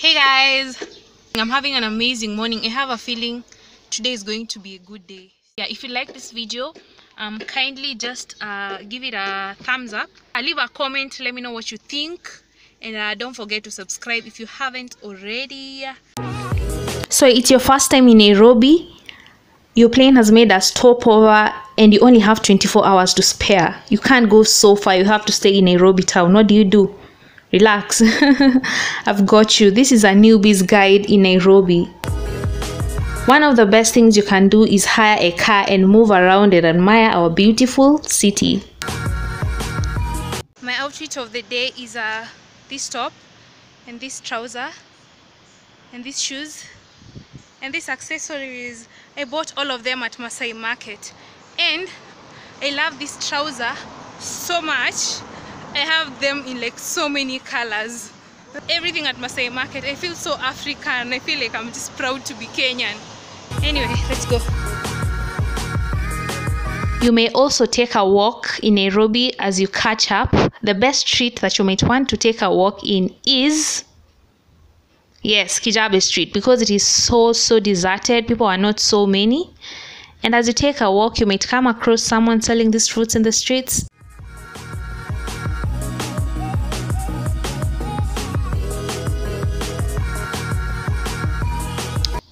Hey guys, I'm having an amazing morning. I have a feeling today is going to be a good day. Yeah, if you like this video, kindly just give it a thumbs up, leave a comment, let me know what you think, and don't forget to subscribe if you haven't already. So it's your first time in Nairobi, your plane has made a stopover, and you only have 24 hours to spare. You can't go so far, you have to stay in Nairobi town. What do? Relax. I've got you. This is a newbie's guide in Nairobi. One of the best things you can do is hire a car and move around and admire our beautiful city. My outfit of the day is this top and this trouser and these shoes and these accessories. I bought all of them at Maasai Market, and I love this trouser so much. I have them in like so many colors. Everything at Maasai Market, I feel so African. I feel like I'm just proud to be Kenyan. Anyway, let's go. You may also take a walk in Nairobi as you catch up. The best street that you might want to take a walk in is, yes, Kijabe Street, because it is so deserted. People are not so many. And as you take a walk, you might come across someone selling these fruits in the streets.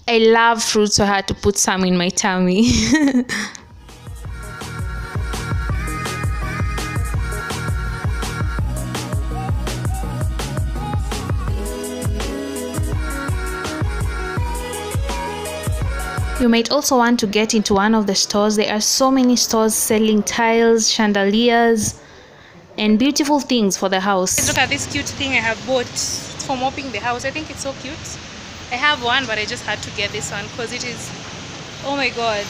I love fruit, so I had to put some in my tummy. You might also want to get into one of the stores. There are so many stores selling tiles, chandeliers, and beautiful things for the house. Let's look at this cute thing I have bought. It's for mopping the house. I think it's so cute. I have one, but I just had to get this one because it is, oh my god,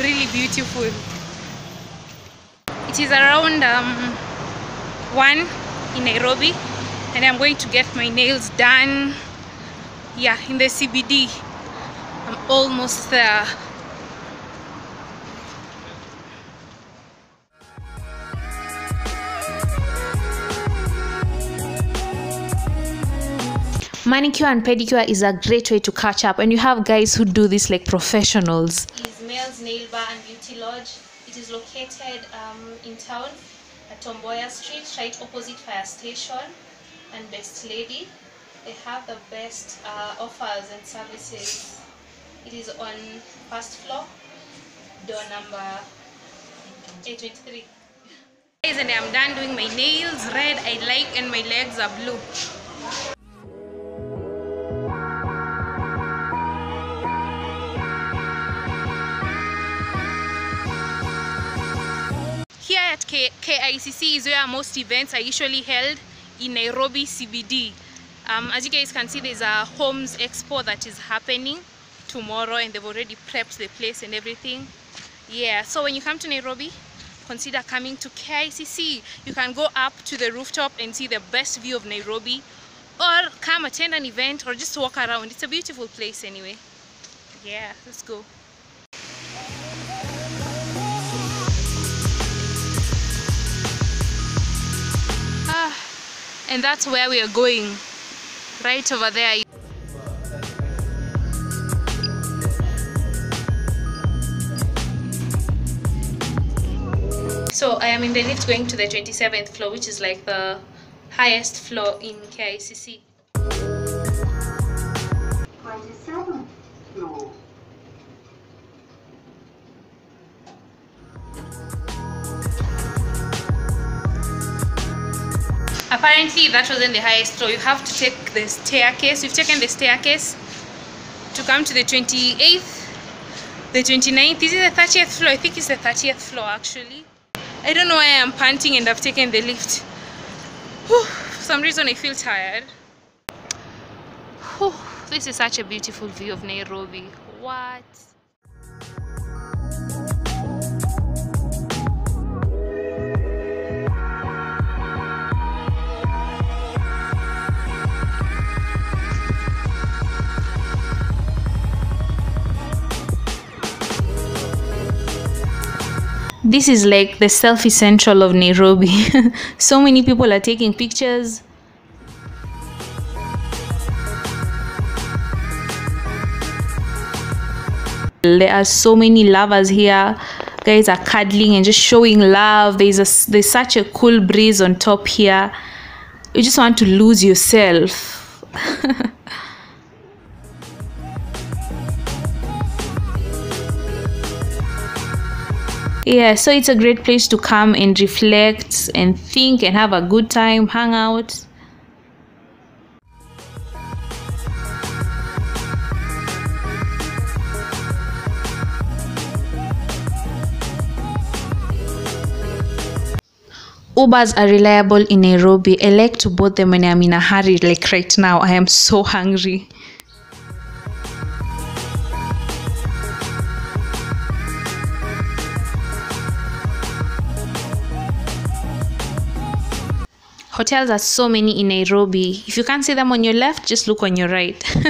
really beautiful. It is around 1 in Nairobi, and I'm going to get my nails done. Yeah, in the CBD. I'm almost there. Manicure and pedicure is a great way to catch up, and you have guys who do this like professionals. It's Males Nail Bar and Beauty Lodge. It is located in town at Tomboya Street, right opposite Fire Station and Best Lady. They have the best offers and services. It is on first floor, door number 823. Guys, and I'm done doing my nails. Red I like, and my legs are blue. KICC is where most events are usually held in Nairobi CBD. As you guys can see, there's a homes expo that is happening tomorrow, and they've already prepped the place and everything. Yeah, so when you come to Nairobi, consider coming to KICC. You can go up to the rooftop and see the best view of Nairobi, or come attend an event, or just walk around. It's a beautiful place anyway. Yeah, let's go. And that's where we are going, right over there. So I am in the lift going to the 27th floor, which is like the highest floor in KICC. 27th floor. Apparently that wasn't the highest floor. You have to take the staircase. We've taken the staircase to come to the 28th, the 29th. This is the 30th floor. I think it's the 30th floor actually. I don't know why I'm panting and I've taken the lift. Whew, for some reason I feel tired. Whew, this is such a beautiful view of Nairobi. What? This is like the selfie central of Nairobi. So many people are taking pictures. There are so many lovers here. Guys are cuddling and just showing love. There's such a cool breeze on top here. You just want to lose yourself. Yeah, so it's a great place to come and reflect and think and have a good time, hang out. Ubers are reliable in Nairobi. I like to board them when I'm in a hurry, like right now. I am so hungry. Hotels are so many in Nairobi. If you can't see them on your left, just look on your right. You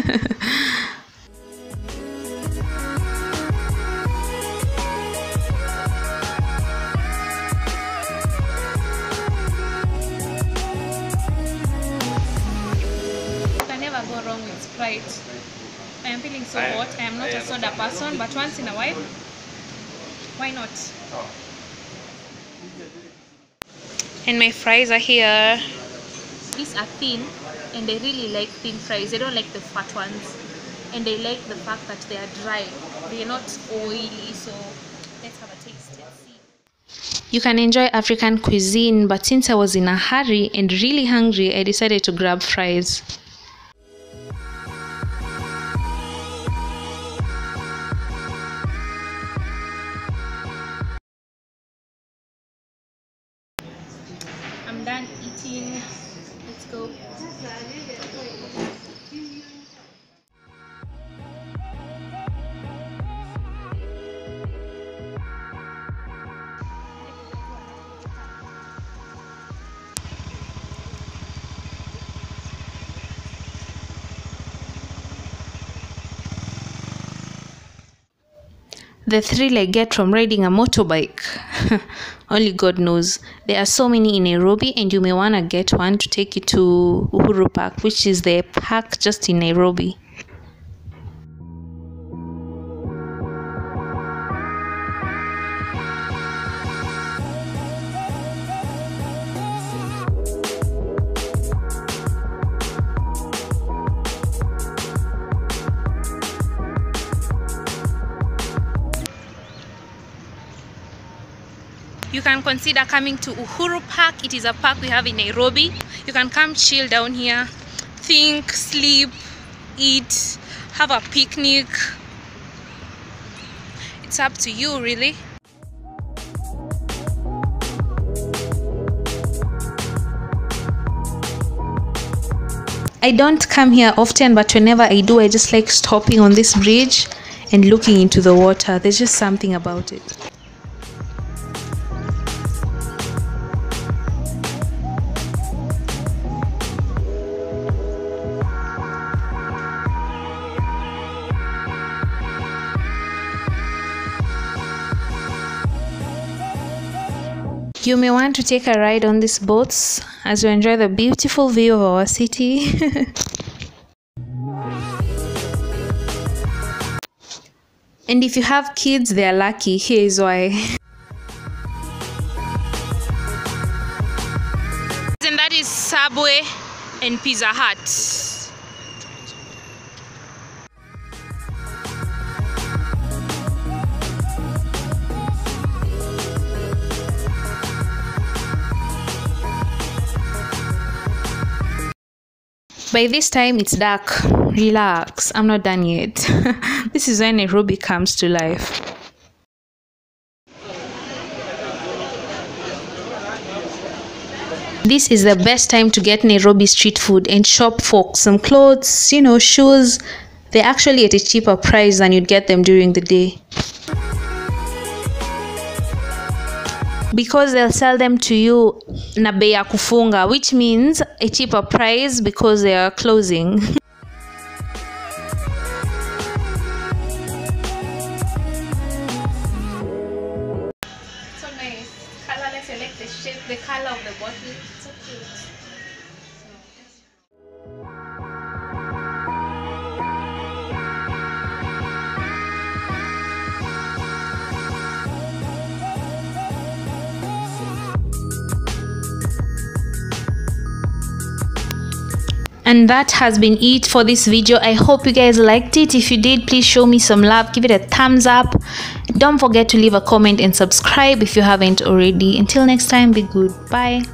can never go wrong with Sprite. I am feeling so hot. I am not a soda person, but once in a while, why not? And my fries are here. These are thin, and I really like thin fries. I don't like the fat ones, and I like the fact that they are dry. They are not oily, so let's have a taste and see. You can enjoy African cuisine, but since I was in a hurry and really hungry, I decided to grab fries. Let's go. The thrill I get from riding a motorbike, only God knows. There are so many in Nairobi, and you may want to get one to take you to Uhuru Park, which is the park just in Nairobi. You can consider coming to Uhuru Park. It is a park we have in Nairobi. You can come chill down here, think, sleep, eat, have a picnic. It's up to you, really. I don't come here often, but whenever I do, I just like stopping on this bridge and looking into the water. There's just something about it. You may want to take a ride on these boats as you enjoy the beautiful view of our city. And if you have kids, they are lucky. Here is why. And that is Subway and Pizza Hut. By this time, it's dark. Relax, I'm not done yet. This is when Nairobi comes to life. This is the best time to get Nairobi street food and shop for some clothes, you know, shoes. They're actually at a cheaper price than you'd get them during the day, because they'll sell them to you na bei ya kufunga, which means a cheaper price because they are closing. So nice. Colorless, I like the shape, the color of the bottle. It's so cute. And that has been it for this video. I hope you guys liked it. If you did, please show me some love, give it a thumbs up. Don't forget to leave a comment and subscribe if you haven't already. Until next time, be good. Bye.